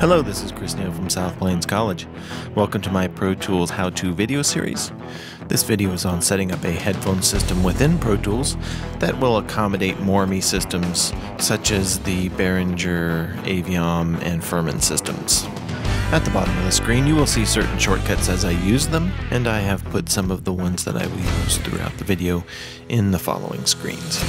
Hello, this is Chris Neal from South Plains College. Welcome to my Pro Tools how-to video series. This video is on setting up a headphone system within Pro Tools that will accommodate More-Me systems such as the Behringer, Aviom, and Furman systems. At the bottom of the screen you will see certain shortcuts as I use them, and I have put some of the ones that I will use throughout the video in the following screens.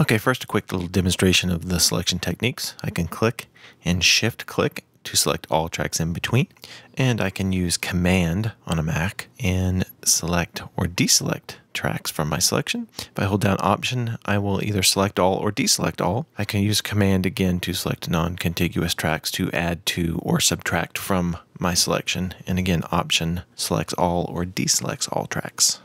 Okay, first a quick little demonstration of the selection techniques. I can click and shift click to select all tracks in between, and I can use command on a Mac and select or deselect tracks from my selection. If I hold down option, I will either select all or deselect all. I can use command again to select non-contiguous tracks to add to or subtract from my selection, and again option selects all or deselects all tracks.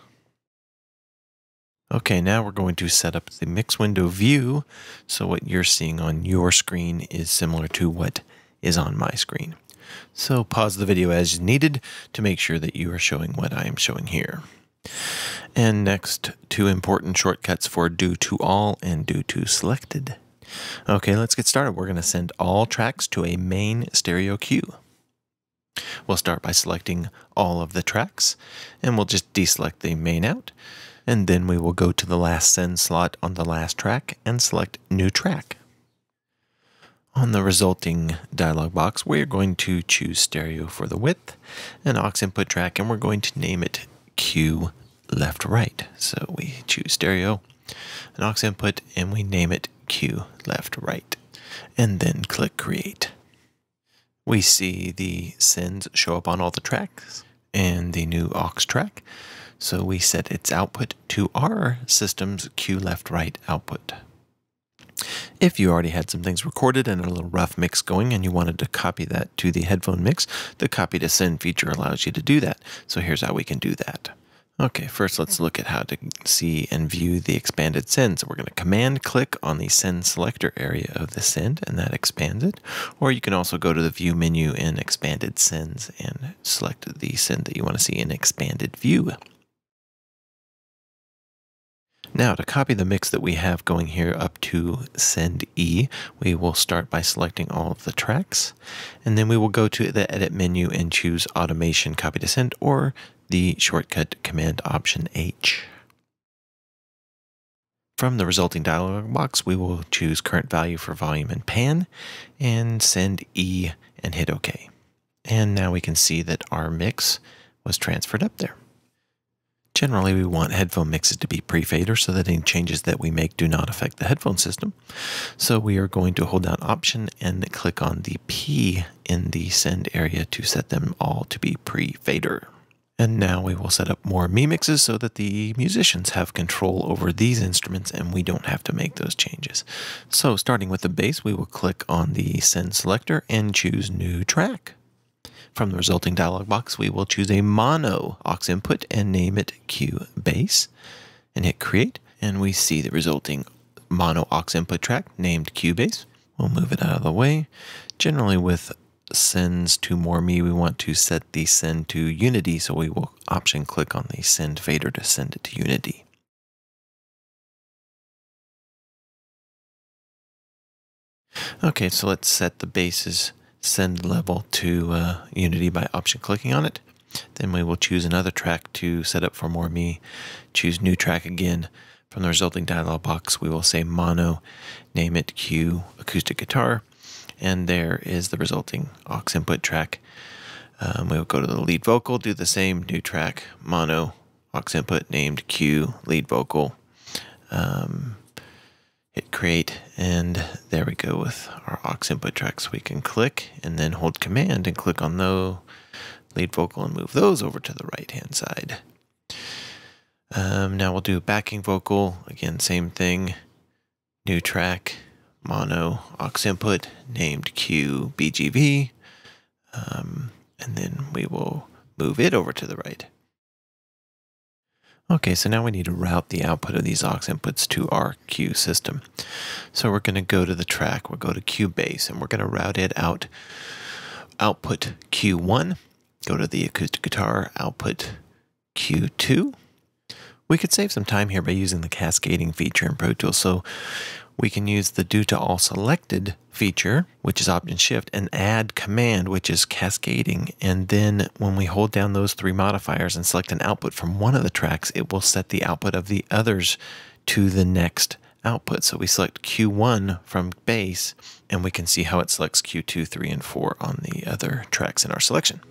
Okay, now we're going to set up the mix window view, so what you're seeing on your screen is similar to what is on my screen. So pause the video as needed to make sure that you are showing what I am showing here. And next, two important shortcuts for do to all and do to selected. Okay, let's get started. We're going to send all tracks to a main stereo queue. We'll start by selecting all of the tracks, and we'll just deselect the main out. And then we will go to the last send slot on the last track and select new track. On the resulting dialog box, we're going to choose stereo for the width and aux input track, and we're going to name it Q left right. So we choose stereo and aux input, and we name it Q left right, and then click create. We see the sends show up on all the tracks and the new aux track. So we set its output to our system's Q left right output. If you already had some things recorded and a little rough mix going and you wanted to copy that to the headphone mix, the copy to send feature allows you to do that. So here's how we can do that. Okay, first let's look at how to see and view the expanded send. So we're going to command click on the send selector area of the send, and that expands it. Or you can also go to the view menu in expanded sends and select the send that you want to see in expanded view. Now, to copy the mix that we have going here up to send E, we will start by selecting all of the tracks, and then we will go to the edit menu and choose automation copy to send, or the shortcut command option H. From the resulting dialog box, we will choose current value for volume and pan and send E and hit OK. And now we can see that our mix was transferred up there. Generally, we want headphone mixes to be pre-fader so that any changes that we make do not affect the headphone system. So we are going to hold down option and click on the P in the send area to set them all to be pre-fader. And now we will set up more Me mixes so that the musicians have control over these instruments and we don't have to make those changes. So starting with the bass, we will click on the send selector and choose new track. From the resulting dialog box, we will choose a mono aux input and name it Q bass and hit create. And we see the resulting mono aux input track named Q bass. We'll move it out of the way. Generally with sends to More-Me, we want to set the send to unity. So we will option click on the send fader to send it to unity. Okay, so let's set the basses send level to unity by option clicking on it. Then we will choose another track to set up for More-Me, choose new track again. From the resulting dialog box, we will say mono, name it Q acoustic guitar, and there is the resulting aux input track. We will go to the lead vocal, do the same, new track, mono, aux input named Q lead vocal, hit create, and there we go with our aux input tracks. We can click and then hold command and click on the lead vocal and move those over to the right hand side. Now we'll do backing vocal. Again, same thing. New track, mono, aux input, named Q BGV. And then we will move it over to the right. Okay, so now we need to route the output of these aux inputs to our Q system. So we're going to go to the track, we'll go to Q bass, and we're going to route it out output Q1, go to the acoustic guitar output Q2. We could save some time here by using the cascading feature in Pro Tools. So we can use the do to all selected feature, which is Option Shift, and add command, which is cascading. And then when we hold down those three modifiers and select an output from one of the tracks, it will set the output of the others to the next output. So we select Q1 from bass, and we can see how it selects Q2, 3, and 4 on the other tracks in our selection.